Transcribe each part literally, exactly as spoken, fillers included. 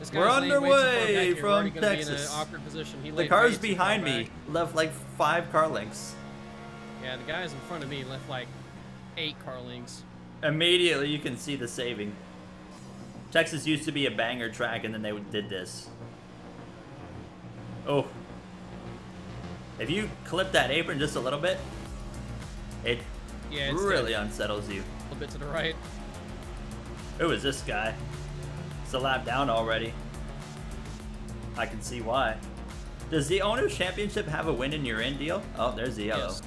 This We're underway from Texas. The car's behind me left like five car lengths. Yeah, the guys in front of me left like eight car lengths. Immediately you can see the saving. Texas used to be a banger track, and then they did this. Oh. If you clip that apron just a little bit, it yeah, really unsettles you. A little bit to the right. Who is this guy? It's a lap down already. I can see why. Does the Owner's Championship have a win in your end deal? Oh, there's the yellow. Yes.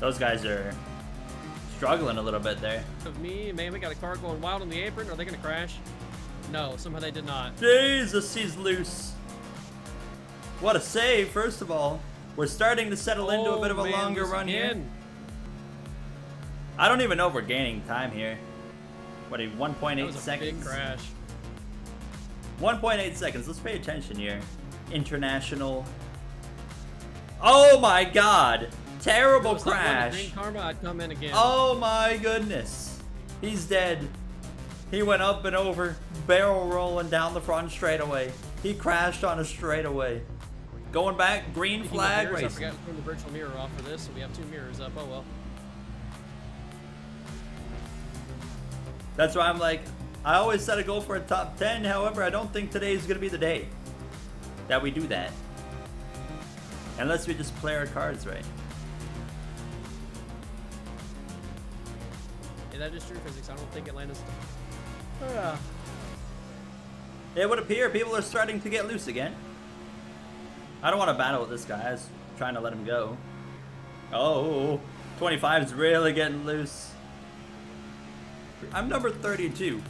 Those guys are struggling a little bit there. Me, man, we got a car going wild on the apron. Are they going to crash? No, somehow they did not. Jesus, he's loose. What a save, first of all. We're starting to settle oh, into a bit of a man, longer run again. Here. I don't even know if we're gaining time here. What, one point eight seconds? Big crash. one point eight seconds. Let's pay attention here. International. Oh, my God. Terrible crash. Karma, I'd come in again. Oh my goodness. He's dead. He went up and over, barrel rolling down the front straightaway. He crashed on a straightaway. Going back, green flag race. I forgot to turn the virtual mirror off for this, so we have two mirrors up. Oh well. That's why I'm like, I always set a goal for a top ten. However, I don't think today is going to be the day that we do that. Unless we just play our cards right. That is true physics. I don't think Atlanta's... Uh, it would appear people are starting to get loose again. I don't want to battle with this guy. I was trying to let him go. Oh, twenty-five's really getting loose. I'm number thirty-two.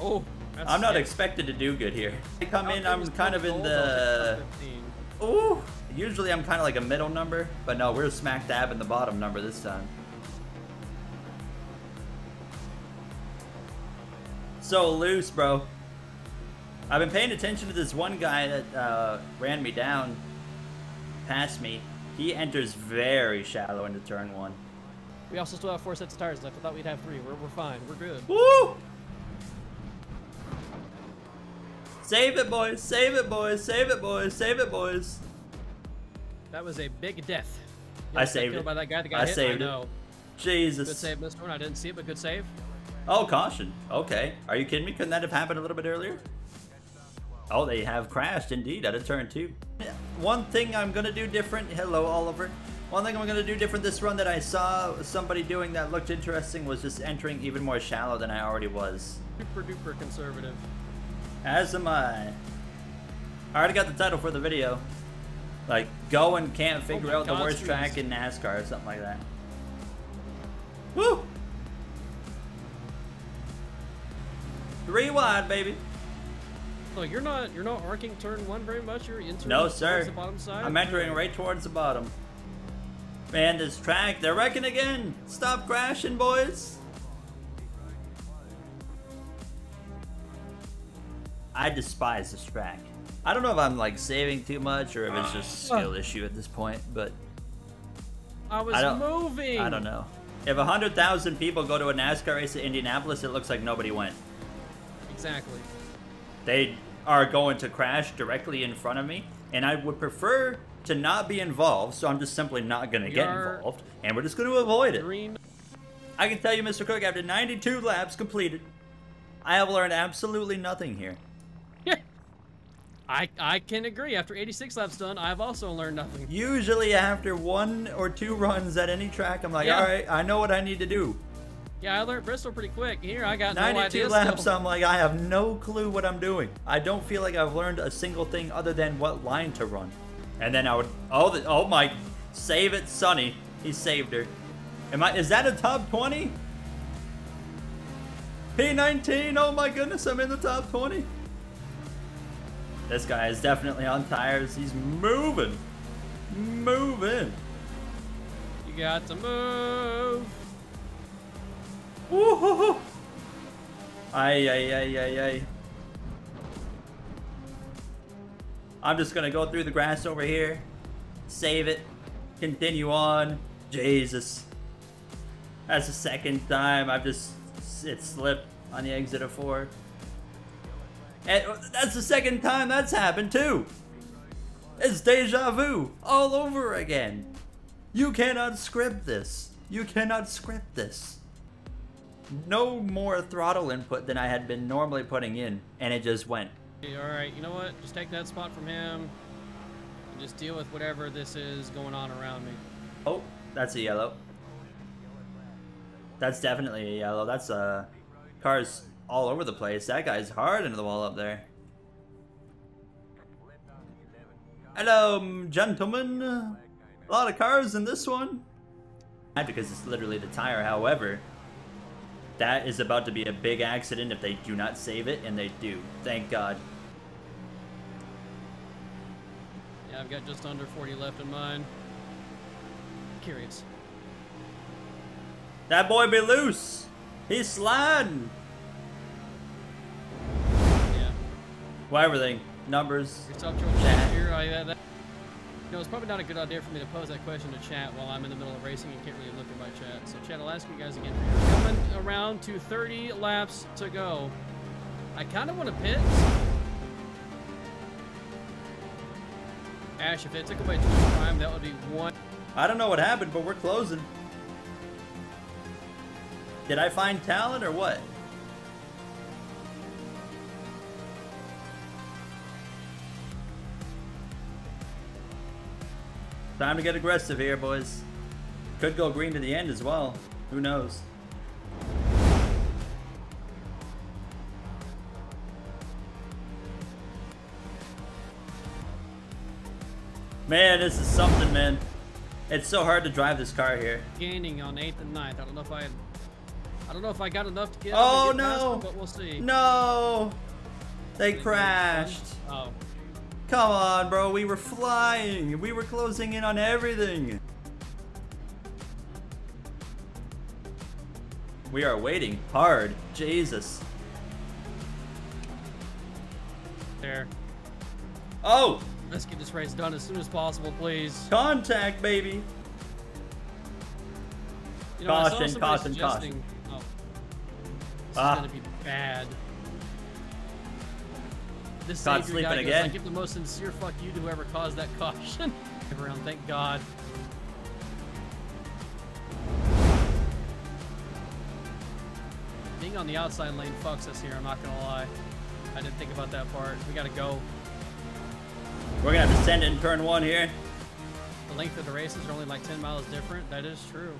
Oh, that's I'm not sick. Expected to do good here. I come in, I'm kind of in the... Oh, usually I'm kind of like a middle number, but no, we're smack dab in the bottom number this time. So loose, bro. I've been paying attention to this one guy that uh, ran me down, past me. He enters very shallow into turn one. We also still have four sets of tires left. I thought we'd have three. We're, we're fine. We're good. Woo! Save it, boys. Save it, boys. Save it, boys. Save it, boys. That was a big death. You I saved it. By that guy that got I hit? saved I know. it. Jesus. Good save, Mister I didn't see it, but good save. Oh, caution. Okay. Are you kidding me? Couldn't that have happened a little bit earlier? Oh, they have crashed indeed at a turn two. One thing I'm going to do different. Hello, Oliver. One thing I'm going to do different this run that I saw somebody doing that looked interesting was just entering even more shallow than I already was. Super duper conservative. As am I. I already got the title for the video. Like, Gowen can't figure oh out God, the worst geez. track in NASCAR or something like that. Woo! Three wide, baby. Look, you're not you're not arcing turn one very much. You're entering no, sir. the bottom side. I'm entering right towards the bottom. Man, this track, they're wrecking again. Stop crashing, boys. I despise this track. I don't know if I'm like saving too much or if it's just a skill issue at this point, but I was I moving. I don't know. If a hundred thousand people go to a NASCAR race at Indianapolis, it looks like nobody went. Exactly. They are going to crash directly in front of me, and I would prefer to not be involved, so I'm just simply not going to get involved, and we're just going to avoid it. Green. I can tell you, Mister Cook, after ninety-two laps completed, I have learned absolutely nothing here. Yeah. I, I can agree. After eighty-six laps done, I've also learned nothing. Usually after one or two runs at any track, I'm like, yeah. all right, I know what I need to do. Yeah, I learned Bristol pretty quick. Here, I got no idea. ninety-two laps, so I'm like, I have no clue what I'm doing. I don't feel like I've learned a single thing other than what line to run. And then I would, oh, the, oh my, save it, Sonny. He saved her. Am I, is that a top twenty? P nineteen, oh my goodness, I'm in the top twenty. This guy is definitely on tires. He's moving, moving. You got to move. Woohoo! Ay, ay, ay, ay, ay. I'm just gonna go through the grass over here, save it, continue on. Jesus. That's the second time I've just, it slipped on the exit of four. And that's the second time that's happened too. It's deja vu all over again. You cannot script this. You cannot script this. No more throttle input than I had been normally putting in, and it just went. Alright, you know what? Just take that spot from him and just deal with whatever this is going on around me. Oh, that's a yellow. That's definitely a yellow. That's a... Car's all over the place. That guy's hard into the wall up there. Hello, gentlemen. A lot of cars in this one. Because it's literally the tire, however. That is about to be a big accident if they do not save it, and they do. Thank God. Yeah, I've got just under forty left in mine. Curious. That boy be loose. He's sliding. Yeah. Why were they numbers? Here, I had that. You know, it's probably not a good idea for me to pose that question to chat while I'm in the middle of racing and can't really look at my chat. So chat, I'll ask you guys again. Coming around to thirty laps to go. I kind of want to pit. Ash, if it took away too much time, that would be one. I don't know what happened, but we're closing. Did I find talent or what? Time to get aggressive here, boys. Could go green to the end as well. Who knows? Man, this is something, man. It's so hard to drive this car here. Gaining on eighth and ninth. I don't know if I, I don't know if I got enough to get. Oh no! Past, but we'll see. No, they crashed. Oh. Come on, bro, we were flying. We were closing in on everything. We are waiting hard. Jesus. There. Oh! Let's get this race done as soon as possible, please. Contact, baby. You know, caution, caution, caution. Oh, this ah. is gonna be bad. This God sleeping again. I give the most sincere fuck you to whoever caused that caution. Everyone, thank God. Being on the outside lane fucks us here, I'm not gonna lie. I didn't think about that part. We gotta go. We're gonna have to send it in turn one here. The length of the races are only like ten miles different. That is true.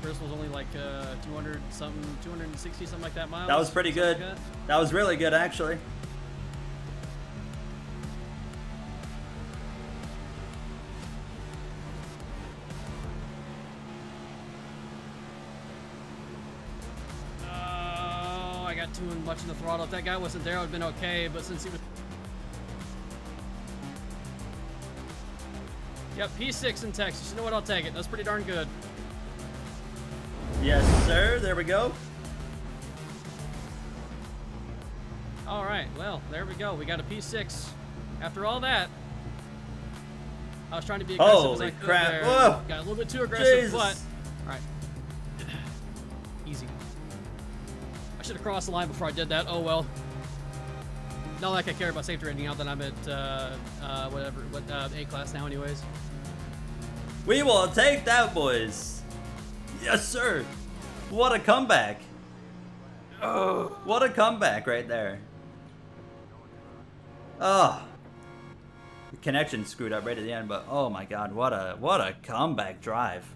Bristol's only like uh, two hundred something, two hundred sixty something like that miles. That was pretty good. Like that. that was really good, actually. Oh, I got too much in the throttle. If that guy wasn't there, I would have been okay. But since he was, yep, P six in Texas. You know what? I'll take it. That's pretty darn good. Yes, sir. There we go. All right. Well, there we go. We got a P six. After all that, I was trying to be aggressive Holy as I could crap. There. Whoa. Got a little bit too aggressive, Jesus. But... All right. Easy. I should have crossed the line before I did that. Oh, well. Not like I care about safety or anything now that I'm at uh, uh, whatever, what, uh, A-class now anyways. We will take that, boys. Yes, sir. What a comeback. Oh, what a comeback right there. Oh, the connection screwed up right at the end, but oh my God, what a what a comeback drive.